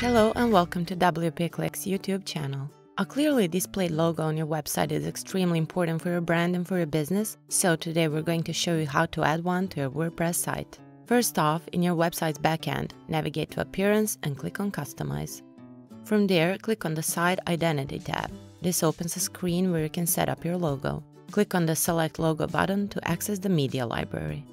Hello and welcome to WPKlik's YouTube channel. A clearly displayed logo on your website is extremely important for your brand and for your business, so today we're going to show you how to add one to your WordPress site. First off, in your website's backend, navigate to Appearance and click on Customize. From there, click on the Site Identity tab. This opens a screen where you can set up your logo. Click on the Select Logo button to access the media library.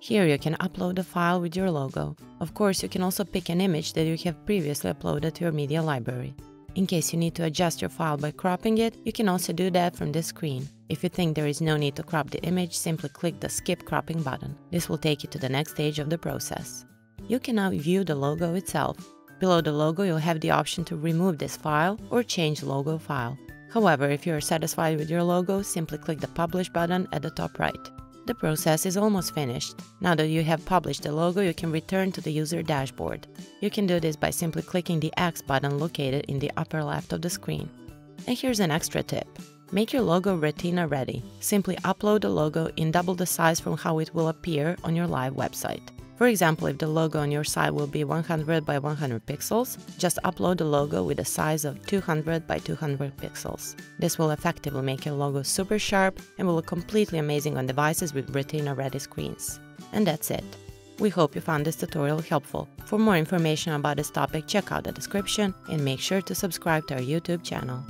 Here you can upload a file with your logo. Of course, you can also pick an image that you have previously uploaded to your media library. In case you need to adjust your file by cropping it, you can also do that from this screen. If you think there is no need to crop the image, simply click the Skip Cropping button. This will take you to the next stage of the process. You can now view the logo itself. Below the logo, you'll have the option to remove this file or change logo file. However, if you are satisfied with your logo, simply click the Publish button at the top right. The process is almost finished. Now that you have published the logo, you can return to the user dashboard. You can do this by simply clicking the X button located in the upper left of the screen. And here's an extra tip. Make your logo Retina ready. Simply upload the logo in double the size from how it will appear on your live website. For example, if the logo on your site will be 100 by 100 pixels, just upload the logo with a size of 200 by 200 pixels. This will effectively make your logo super sharp and will look completely amazing on devices with Retina-ready screens. And that's it. We hope you found this tutorial helpful. For more information about this topic, check out the description and make sure to subscribe to our YouTube channel.